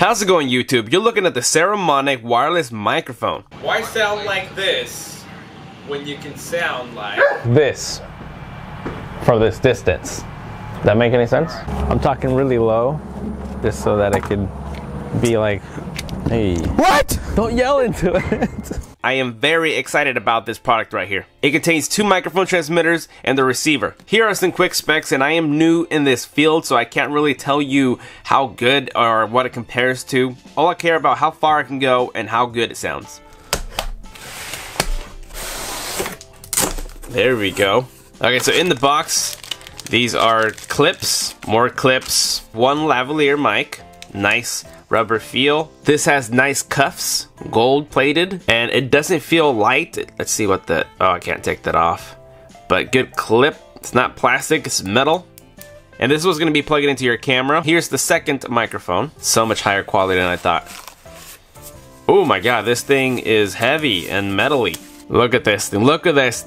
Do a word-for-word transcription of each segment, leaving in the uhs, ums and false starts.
How's it going, YouTube? You're looking at the Saramonic wireless microphone. Why sound like this when you can sound like this from this distance? Does that make any sense? I'm talking really low just so that it could be like, hey. What? Don't yell into it. I am very excited about this product right here. It contains two microphone transmitters and the receiver. Here are some quick specs, and I am new in this field, so I can't really tell you how good or what it compares to. All I care about is how far I can go and how good it sounds. There we go. Okay, so in the box, these are clips, more clips, one lavalier mic, nice rubber feel. This has nice cuffs, gold plated, and it doesn't feel light. Let's see what the, oh, I can't take that off. But good clip, it's not plastic, it's metal. And this was gonna be plugged into your camera. Here's the second microphone. So much higher quality than I thought. Oh my God, this thing is heavy and metal-y. Look at this thing, look at this.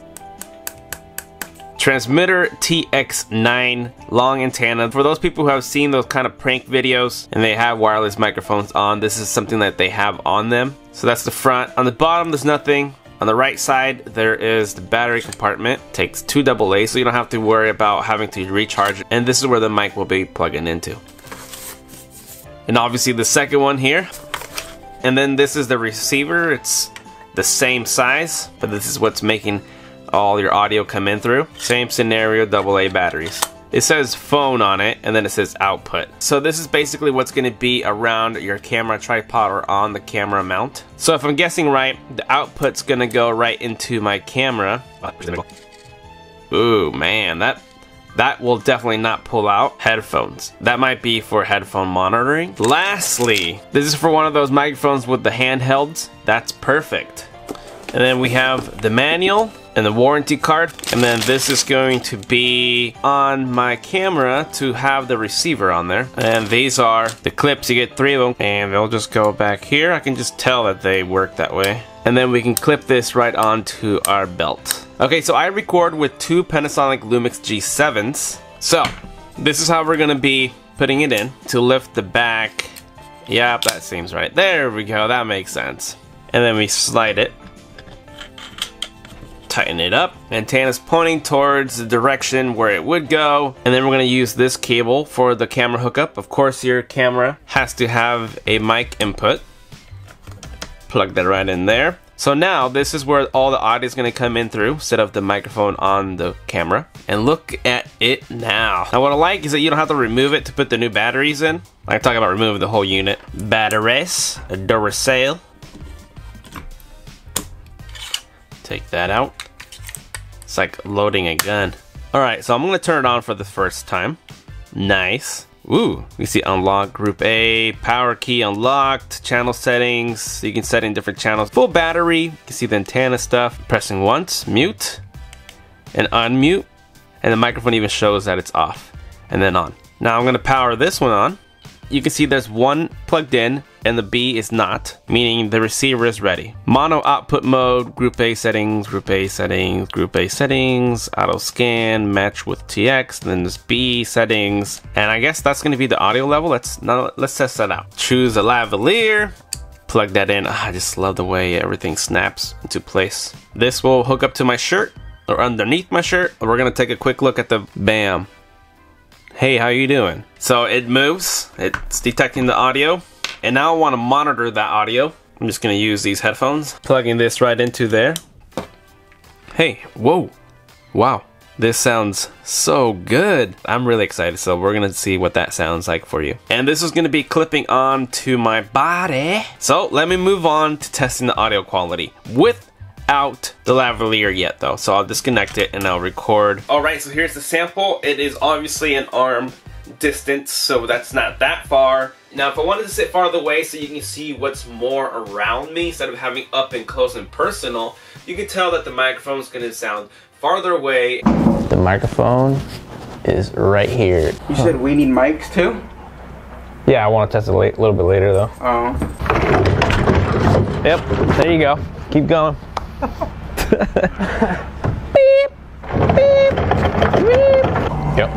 Transmitter T X nine, long antenna. For those people who have seen those kind of prank videos and they have wireless microphones on, this is something that they have on them. So that's the front. On the bottom, there's nothing. On the right side, there is the battery compartment. It takes two double A's, so you don't have to worry about having to recharge. And this is where the mic will be plugging into. And obviously the second one here. And then this is the receiver. It's the same size, but this is what's making all your audio come in through. Same scenario, double A batteries. It says phone on it, and then it says output. So this is basically what's gonna be around your camera tripod or on the camera mount. So if I'm guessing right, the output's gonna go right into my camera. Ooh, man, that, that will definitely not pull out. Headphones. That might be for headphone monitoring. Lastly, this is for one of those microphones with the handhelds. That's perfect. And then we have the manual and the warranty card, and then this is going to be on my camera to have the receiver on there. And these are the clips. You get three of them, and they'll just go back here. I can just tell that they work that way. And then we can clip this right onto our belt. Okay, so I record with two Panasonic Lumix G sevens. So this is how we're gonna be putting it in to lift the back. Yep, that seems right. There we go, that makes sense. And then we slide it. Tighten it up. Antenna's pointing towards the direction where it would go. And then we're gonna use this cable for the camera hookup. Of course, your camera has to have a mic input. Plug that right in there. So now this is where all the audio is gonna come in through. Set up the microphone on the camera. And look at it now. Now what I like is that you don't have to remove it to put the new batteries in. I'm talking about removing the whole unit. Batteries, a Duracell. Take that out. It's like loading a gun. All right, so I'm gonna turn it on for the first time. Nice. Ooh, you see unlock group A, power key unlocked, channel settings. You can set in different channels. Full battery, you can see the antenna stuff. Pressing once, mute, and unmute. And the microphone even shows that it's off and then on. Now I'm gonna power this one on. You can see there's one plugged in and the B is not, meaning the receiver is ready. Mono output mode, group A settings, group A settings, group A settings, auto scan, match with T X, then this B settings. And I guess that's gonna be the audio level. Let's, now, let's test that out. Choose a lavalier, plug that in. Ah, I just love the way everything snaps into place. This will hook up to my shirt or underneath my shirt. We're gonna take a quick look at the bam. Hey, how you doing? So it moves, it's detecting the audio, and now I want to monitor that audio. I'm just gonna use these headphones, plugging this right into there. Hey, whoa, wow, this sounds so good. I'm really excited, so we're gonna see what that sounds like for you. And this is gonna be clipping on to my body. So let me move on to testing the audio quality with out the lavalier yet though, so I'll disconnect it and I'll record. Alright, so here's the sample. It is obviously an arm distance, so that's not that far. Now if I wanted to sit farther away so you can see what's more around me instead of having up and close and personal, you can tell that the microphone is going to sound farther away. The microphone is right here. You said we need mics too? Yeah, I want to test it a little bit later though. Oh. Yep, there you go. Keep going. beep, beep, beep. Yep.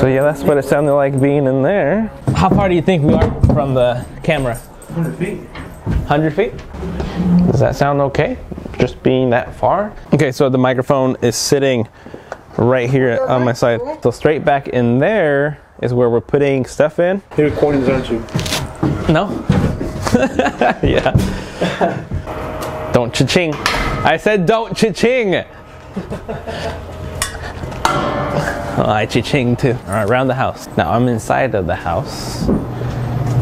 So yeah, that's what it sounded like being in there. How far do you think we are from the camera? one hundred feet. one hundred feet? Does that sound okay? Just being that far? Okay, so the microphone is sitting right here on my side. So straight back in there is where we're putting stuff in. You're recording, aren't you? No. Yeah. Don't cha-ching. I said don't cha-ching. Oh, I cha-ching too. All right, around the house. Now I'm inside of the house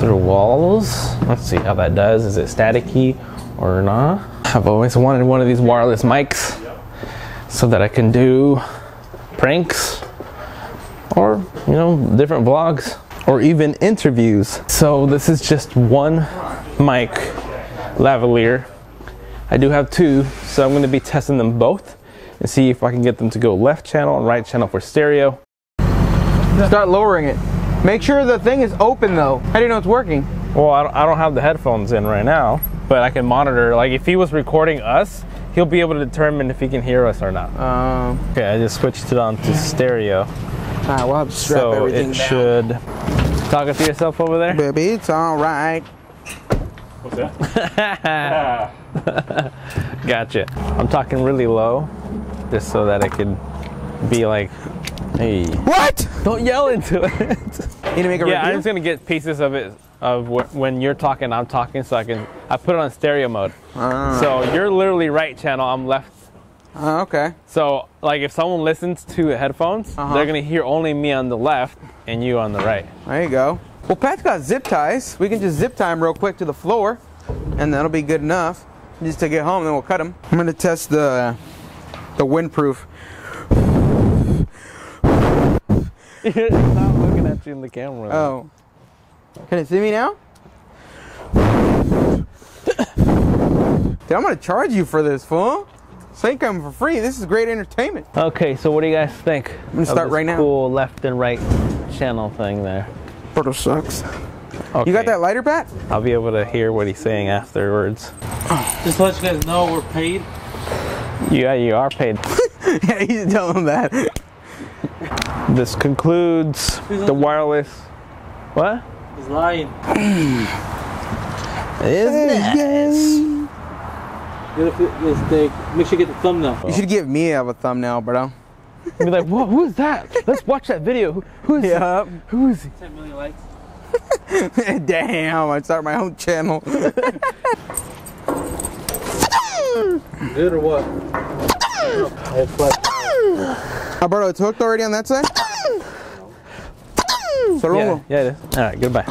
through walls. Let's see how that does. Is it staticky or not? I've always wanted one of these wireless mics so that I can do pranks or, you know, different vlogs or even interviews. So this is just one mic lavalier. I do have two, so I'm going to be testing them both and see if I can get them to go left channel and right channel for stereo. Start lowering it. Make sure the thing is open though. How do you know it's working? Well, I don't, I don't have the headphones in right now, but I can monitor. Like if he was recording us, he'll be able to determine if he can hear us or not. Um, okay, I just switched it on to stereo. All right, we'll have to strap so everything it down. Should. Talking to yourself over there? Baby, it's all right. What's that? Gotcha. I'm talking really low, just so that I could be like, hey. What? Don't yell into it. You need to make a yeah, review? I'm just gonna get pieces of it of wh when you're talking, I'm talking, so I can. I put it on stereo mode. Uh. So you're literally right channel, I'm left. Uh, okay. So like, if someone listens to headphones, uh-huh. they're gonna hear only me on the left and you on the right. There you go. Well, Pat's got zip ties. We can just zip tie them real quick to the floor, and that'll be good enough. Just to get home, then we'll cut them. I'm gonna test the the windproof. It's not looking at you in the camera. Oh, can it see me now? Dude, I'm gonna charge you for this, fool. This ain't coming for free. This is great entertainment. Okay, so what do you guys think? I'm gonna start right now. Cool left and right channel thing there. Portal sucks. Okay. You got that lighter, Pat? I'll be able to hear what he's saying afterwards. Just let you guys know we're paid. Yeah, you are paid. Yeah, you tell him that. This concludes He's the wireless. What? He's lying. Isn't it? Make sure you get the thumbnail. You should give me a thumbnail, bro. Be like, whoa, who is that? Let's watch that video. Who, who is yeah. he? Who is he? ten million likes. Damn, I start my own channel. Good or what? Alberto, it's hooked already on that side? Yeah, yeah, it is. Alright, goodbye.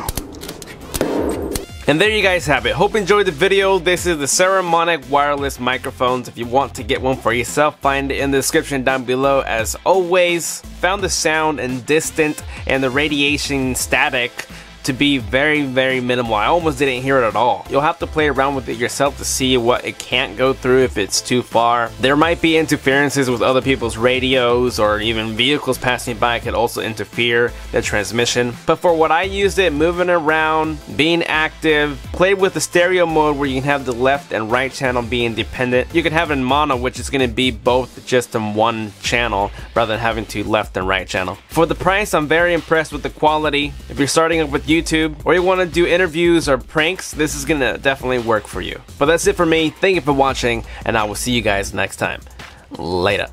And there you guys have it. Hope you enjoyed the video. This is the Saramonic wireless microphones. If you want to get one for yourself, find it in the description down below. As always, found the sound and distant and the radiation static to be very, very minimal. I almost didn't hear it at all. You'll have to play around with it yourself to see what it can't go through if it's too far. There might be interferences with other people's radios, or even vehicles passing by could also interfere the transmission. But for what I used it, moving around, being active, played with the stereo mode where you can have the left and right channel be independent. You can have it in mono, which is gonna be both just in one channel rather than having to left and right channel. For the price, I'm very impressed with the quality. If you're starting up with you YouTube or you want to do interviews or pranks, this is gonna definitely work for you. But that's it for me. Thank you for watching, and I will see you guys next time. Later.